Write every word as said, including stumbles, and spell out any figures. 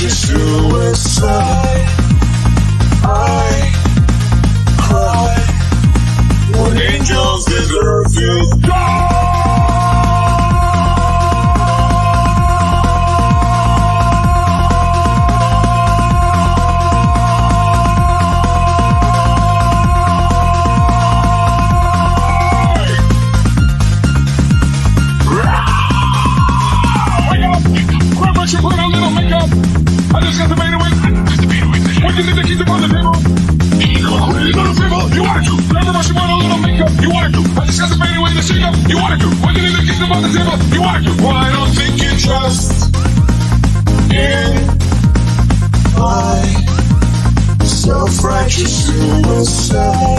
your suicide. I cry when angels deserve you. Die! You think that she's on the table? She's on the table, you wanna do. Never mind, she want a little makeup, you wanna do. I just got the fade away the shake up, you wanna do. When you think that she's on the table, you wanna do. Why don't think you trust in my self-righteous suicide?